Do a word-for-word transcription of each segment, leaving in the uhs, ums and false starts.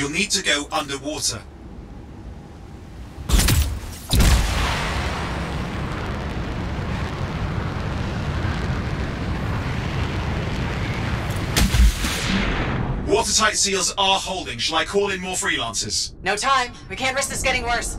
You'll need to go underwater. Watertight seals are holding. Shall I call in more freelancers? No time. We can't risk this getting worse.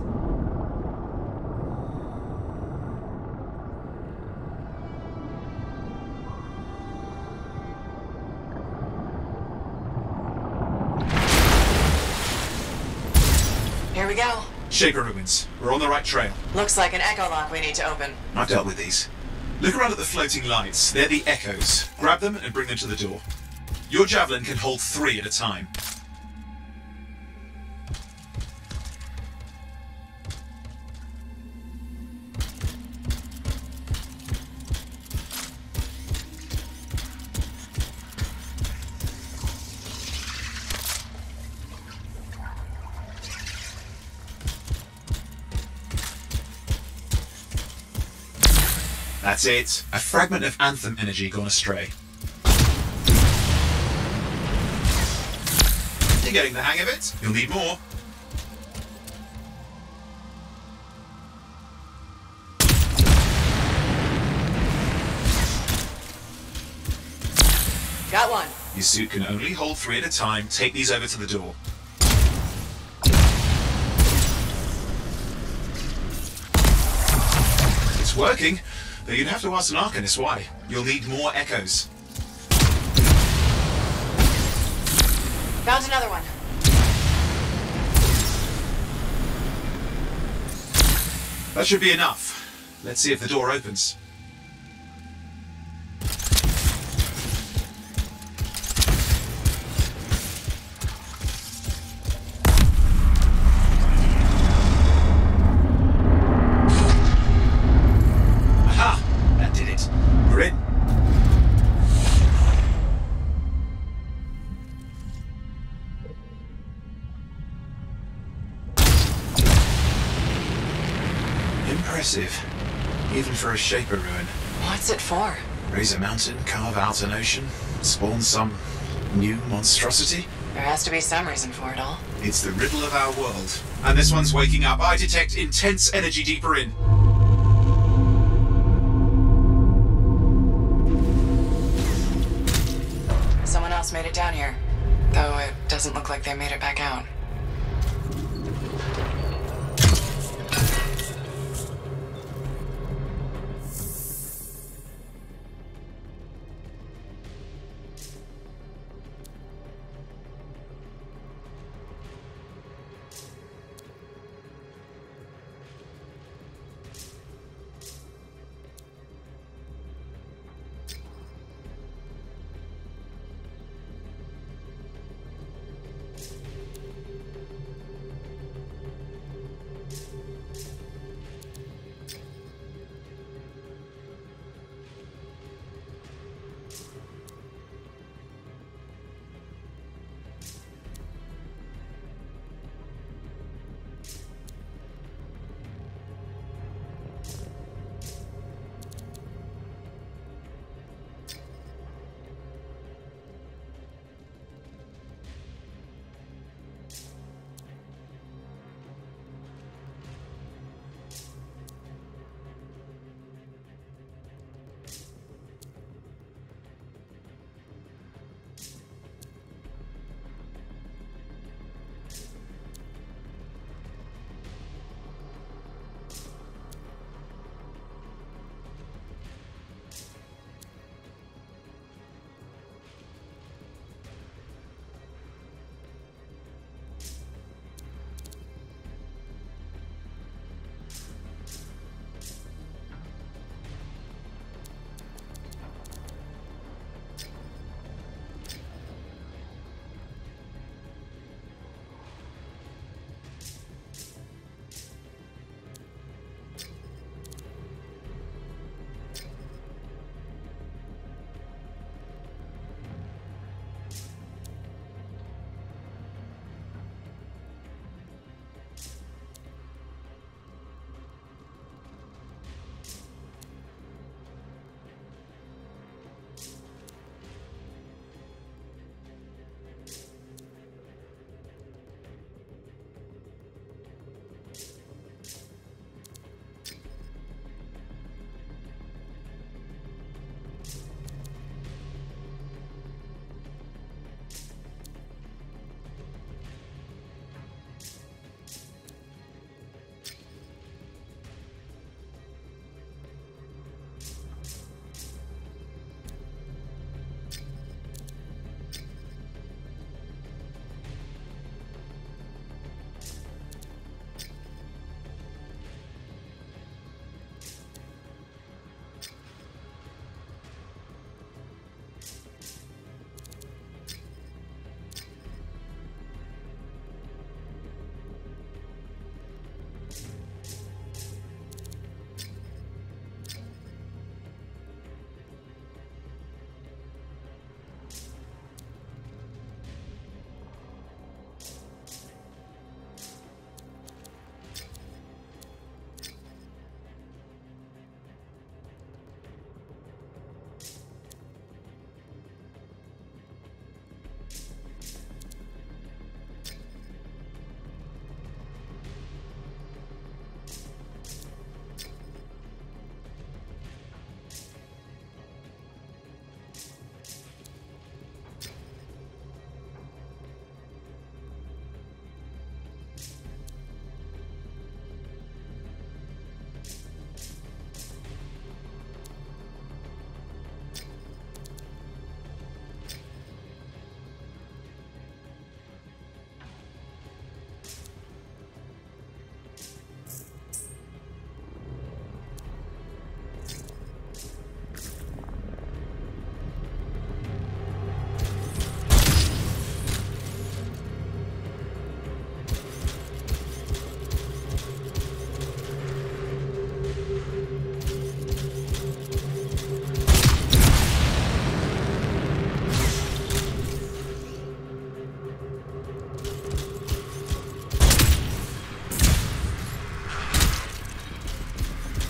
Here we go. Shaper ruins. We're on the right trail. Looks like an echo lock we need to open. I've dealt with these. Look around at the floating lights. They're the echoes. Grab them and bring them to the door. Your javelin can hold three at a time. That's it. A fragment of Anthem energy gone astray. Getting the hang of it. You'll need more. Got one. Your suit can only hold three at a time. Take these over to the door. It's working, though you'd have to ask an Arcanist why. You'll need more echoes. Found another one. That should be enough. Let's see if the door opens. Aha! That did it. We're in. Impressive, even for a Shaper ruin. What's it for? Raise a mountain, carve out an ocean, spawn some new monstrosity? There has to be some reason for it all. It's the riddle of our world. And this one's waking up. I detect intense energy deeper in. Someone else made it down here, though it doesn't look like they made it back out.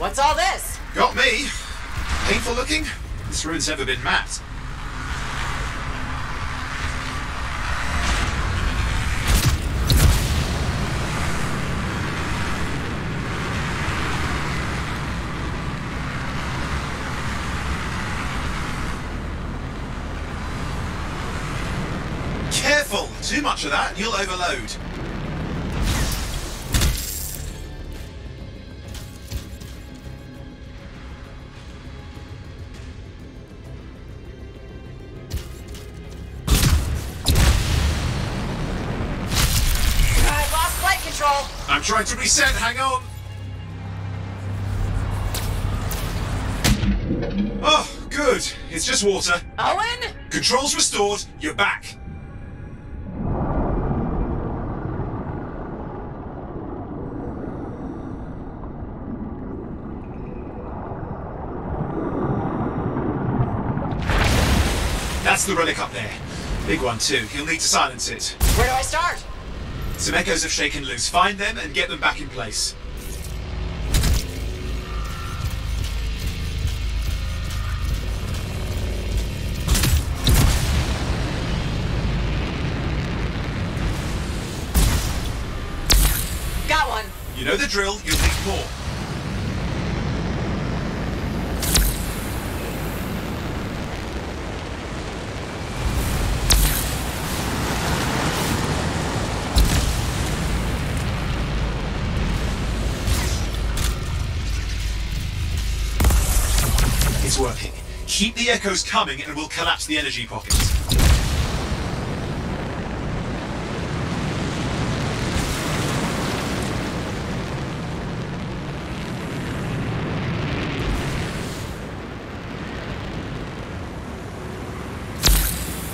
What's all this? Got me. Painful looking? This road's never been mapped. Careful! Too much of that and you'll overload. I'm trying to reset, hang on! Oh, good. It's just water. Owen? Controls restored, you're back. That's the relic up there. Big one too, you'll need to silence it. Where do I start? Some echoes have shaken loose. Find them and get them back in place. Got one. You know the drill. You'll need more. Working. Keep the echoes coming and we'll collapse the energy pockets.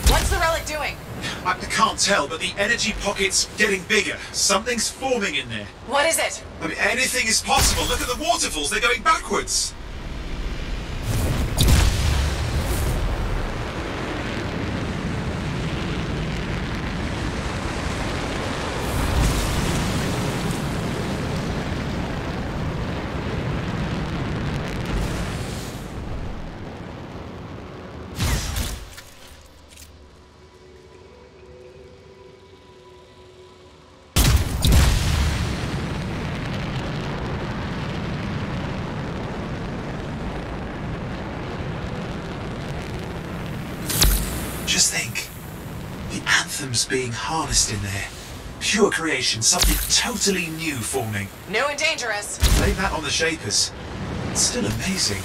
What's the relic doing? I can't tell, but the energy pocket's getting bigger. Something's forming in there. What is it? I mean, anything is possible. Look at the waterfalls. They're going backwards. Just think, the Anthem's being harnessed in there. Pure creation, something totally new forming. New and dangerous. Blame that on the Shapers. It's still amazing.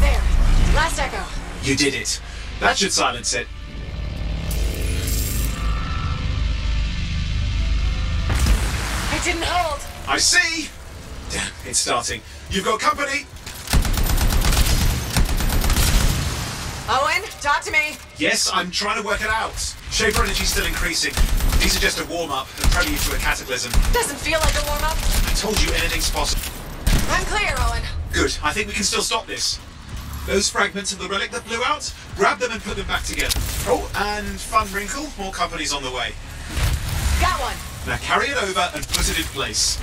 There, last echo. You did it. That should silence it. Didn't hold. I see. Damn, it's starting. You've got company. Owen, talk to me. Yes, I'm trying to work it out. Shaper energy's still increasing. These are just a warm-up, a prelude to a cataclysm. Doesn't feel like a warm-up. I told you anything's possible. I'm clear, Owen. Good. I think we can still stop this. Those fragments of the relic that blew out, grab them and put them back together. Oh, and fun wrinkle, more company's on the way. Got one. Now carry it over and put it in place.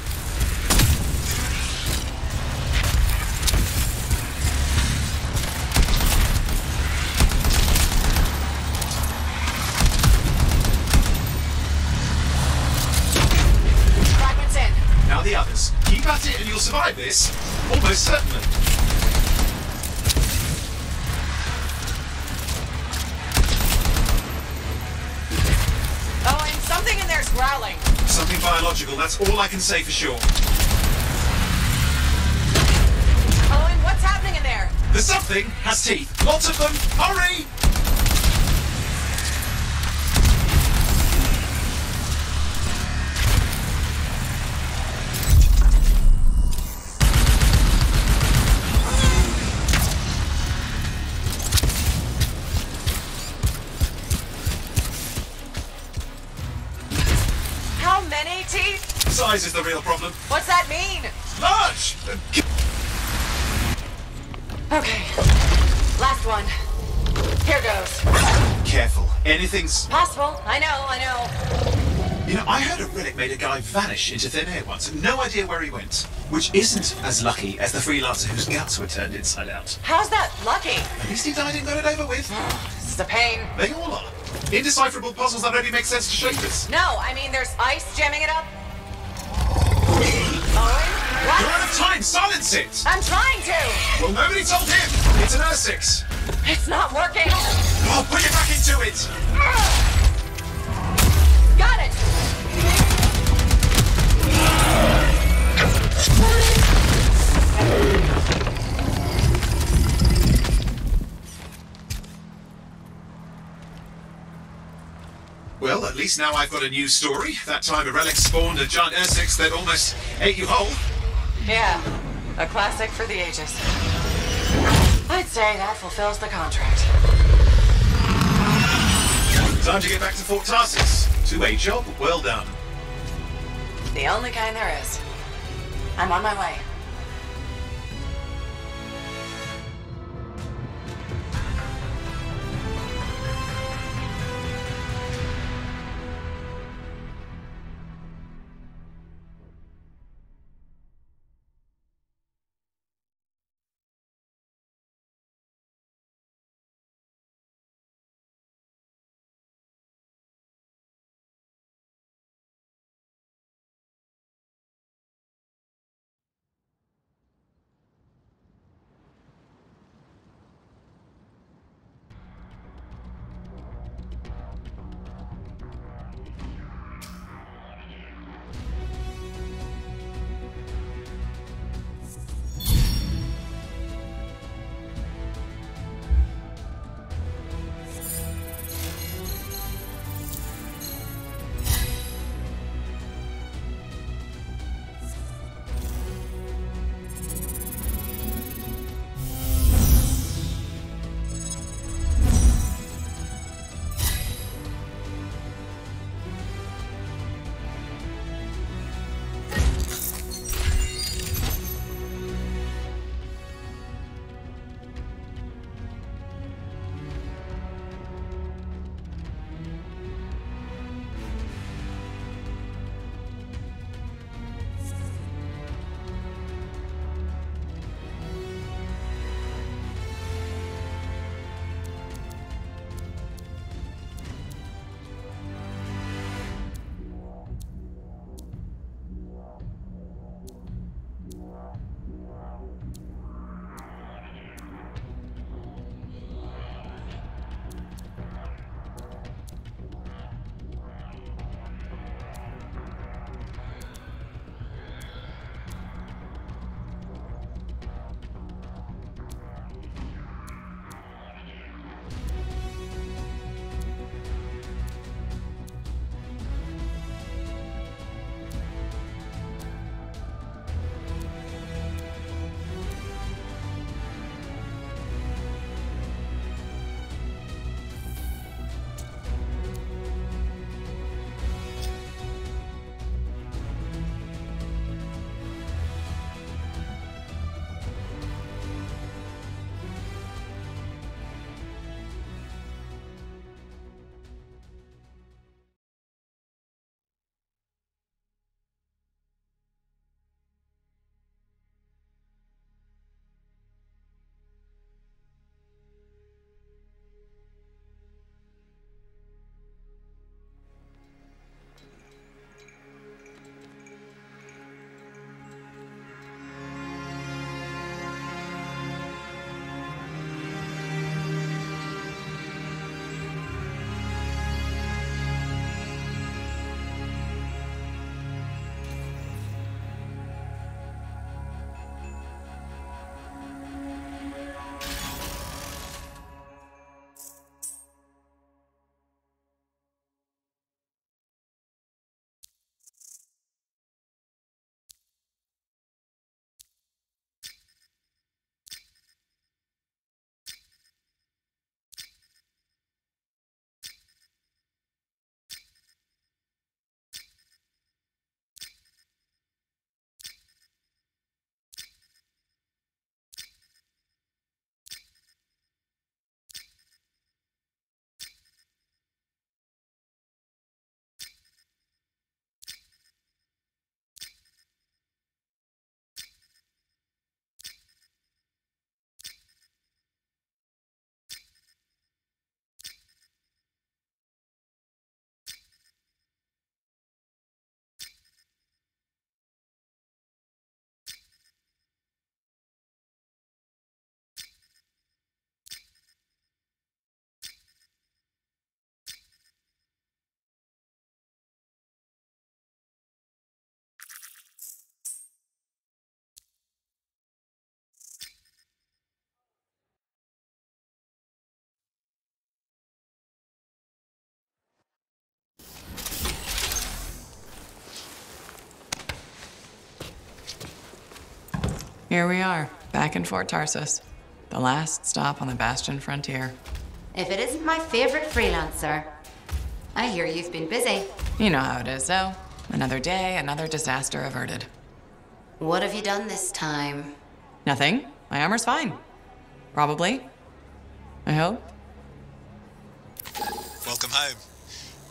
Fragments in. Now the others. Keep at it and you'll survive this. Almost certainly. Growling. Something biological, that's all I can say for sure. Owen, what's happening in there? The something has teeth. Lots of them. Hurry! Size is the real problem. What's that mean? Large! Okay. Anything's possible. I know, I know. You know, I heard a relic made a guy vanish into thin air once. No idea where he went. Which isn't as lucky as the freelancer whose guts were turned inside out. How's that lucky? At least he died and got it over with. This is a pain. They all are. Indecipherable puzzles that only make sense to Shapers. No, I mean, there's ice jamming it up. Owen? What? You're out of time! Silence it! I'm trying to! Well, nobody told him! It's an Ursix! It's not working! Oh, put your back into it! Got it! Well, at least now I've got a new story. That time a relic spawned a giant Ursix that almost ate you whole. Yeah, a classic for the ages. I'd say that fulfills the contract. Time to get back to Fort Tarsis. Two-way job, well done. The only kind there is. I'm on my way. Here we are, back in Fort Tarsis, the last stop on the Bastion Frontier. If it isn't my favorite freelancer. I hear you've been busy. You know how it is, though. Another day, another disaster averted. What have you done this time? Nothing. My armor's fine. Probably. I hope. Welcome home.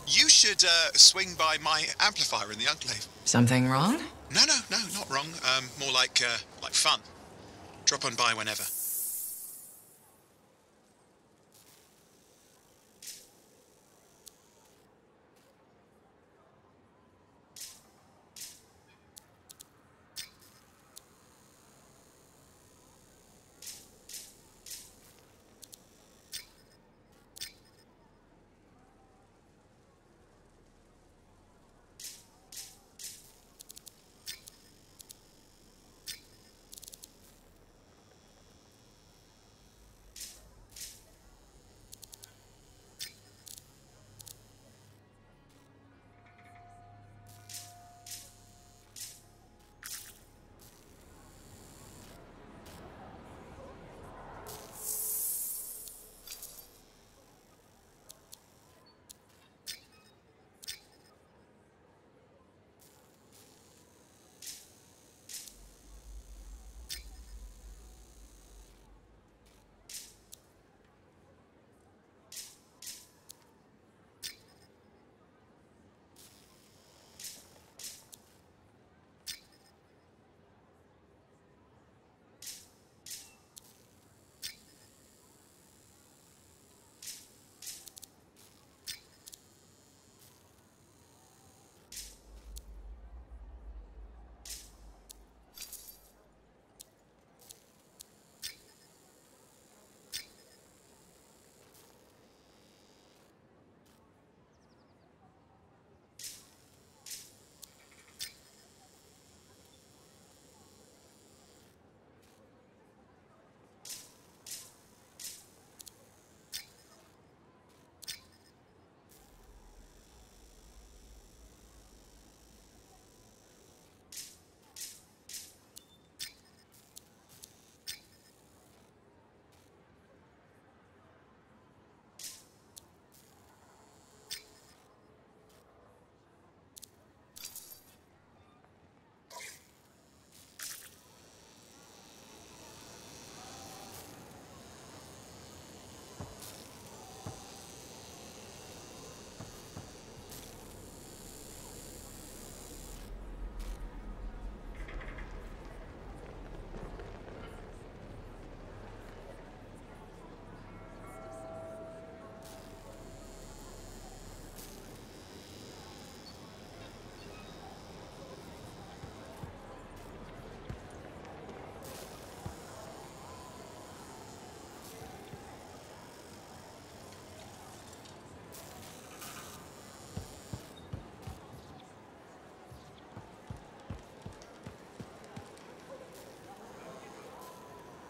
You should uh, swing by my amplifier in the Enclave. Something wrong? No, no, no, not wrong. Um, more like, uh, like fun. Drop on by whenever.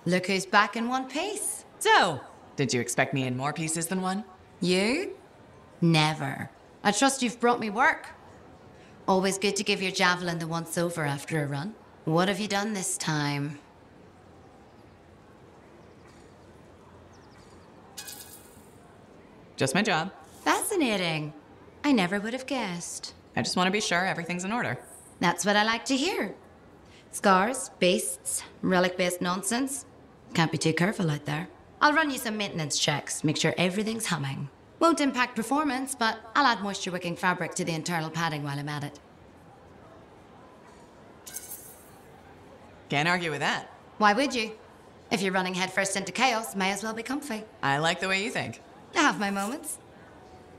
Look who's back in one piece. So, did you expect me in more pieces than one? You? Never. I trust you've brought me work. Always good to give your javelin the once-over after a run. What have you done this time? Just my job. Fascinating. I never would have guessed. I just want to be sure everything's in order. That's what I like to hear. Scars, beasts, relic-based nonsense. Can't be too careful out there. I'll run you some maintenance checks, make sure everything's humming. Won't impact performance, but I'll add moisture-wicking fabric to the internal padding while I'm at it. Can't argue with that. Why would you? If you're running headfirst into chaos, may as well be comfy. I like the way you think. I have my moments.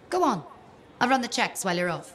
Go on. I'll run the checks while you're off.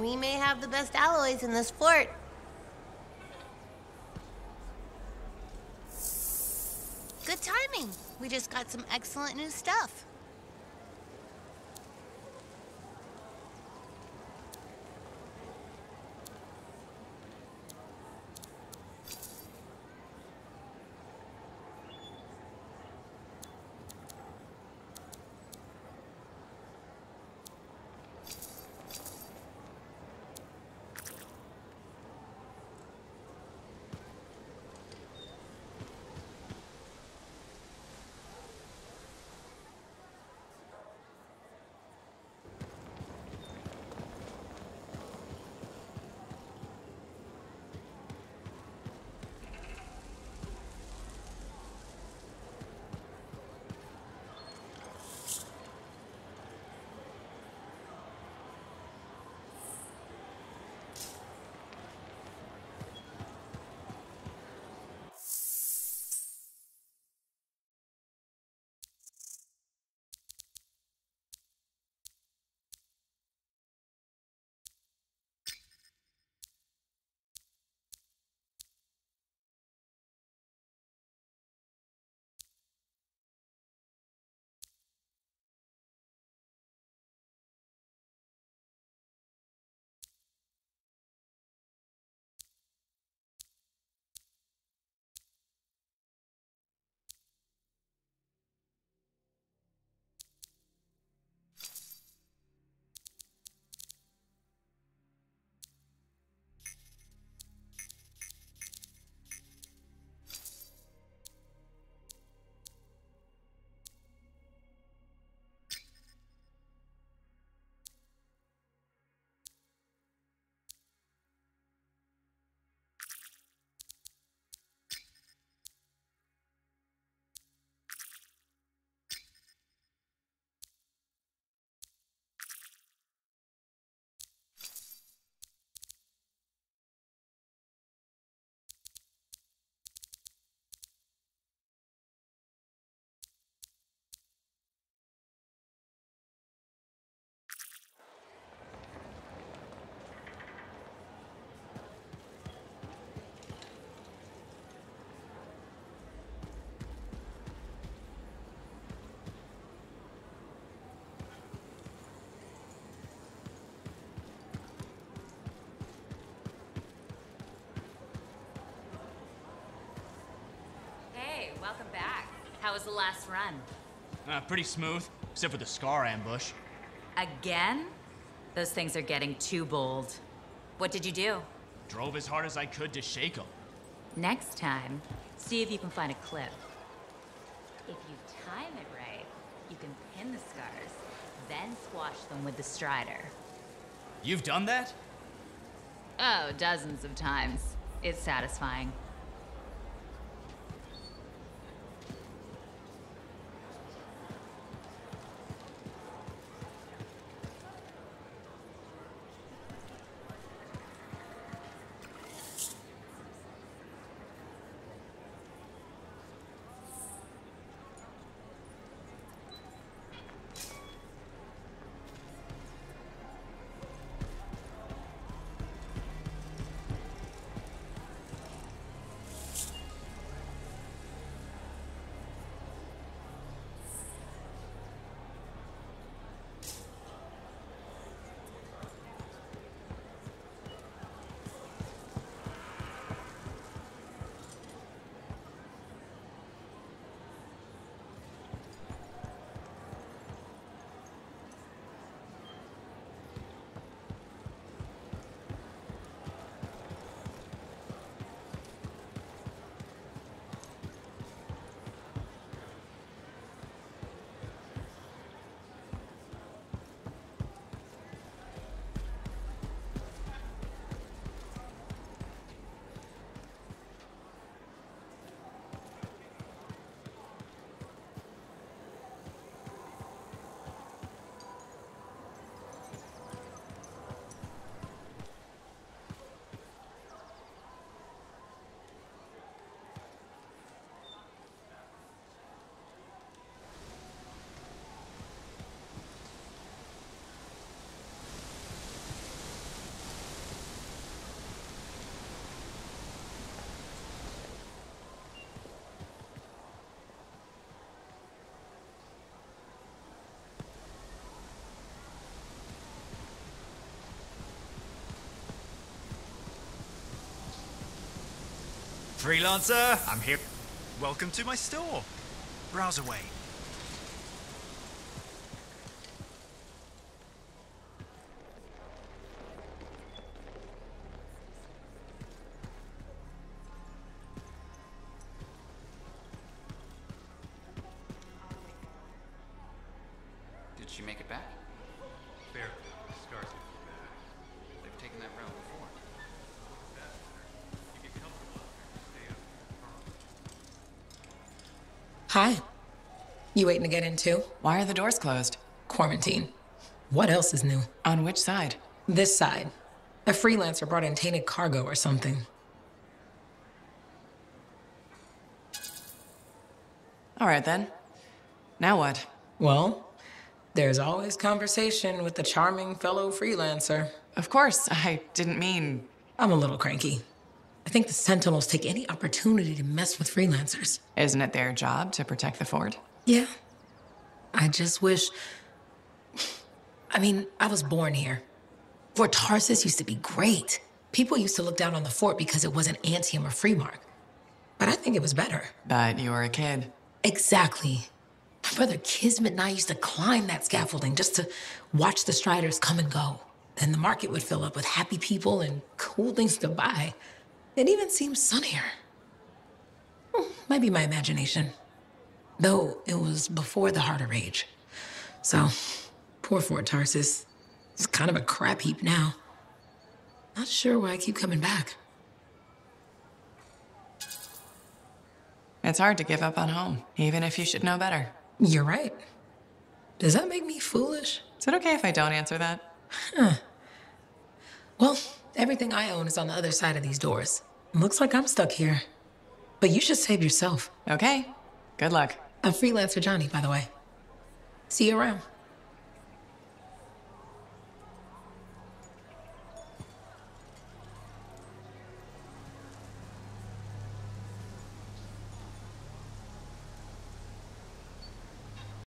We may have the best alloys in this fort. Good timing. We just got some excellent new stuff. Welcome back. How was the last run? Uh, pretty smooth, except for the Scar ambush. Again? Those things are getting too bold. What did you do? Drove as hard as I could to shake them. Next time, see if you can find a clip. If you time it right, you can pin the Scars, then squash them with the Strider. You've done that? Oh, dozens of times. It's satisfying. Freelancer, I'm here. Welcome to my store. Browse away. Did she make it back? Barely. Scars. They've taken that route before. Hi. You waiting to get in too? Why are the doors closed? Quarantine. What else is new? On which side? This side. A freelancer brought in tainted cargo or something. All right then. Now what? Well, there's always conversation with the charming fellow freelancer. Of course, I didn't mean... I'm a little cranky. I think the Sentinels take any opportunity to mess with freelancers. Isn't it their job to protect the fort? Yeah. I just wish... I mean, I was born here. Fort Tarsis used to be great. People used to look down on the fort because it wasn't Antium or Freemark. But I think it was better. But you were a kid. Exactly. My brother Kismet and I used to climb that scaffolding just to watch the Striders come and go. And the market would fill up with happy people and cool things to buy. It even seems sunnier. Hmm, might be my imagination. Though it was before the Heart of Rage. So, poor Fort Tarsis. It's kind of a crap heap now. Not sure why I keep coming back. It's hard to give up on home, even if you should know better. You're right. Does that make me foolish? Is it okay if I don't answer that? Huh. Well, everything I own is on the other side of these doors. Looks like I'm stuck here. But you should save yourself. Okay. Good luck. I'm Freelancer Johnny, by the way. See you around.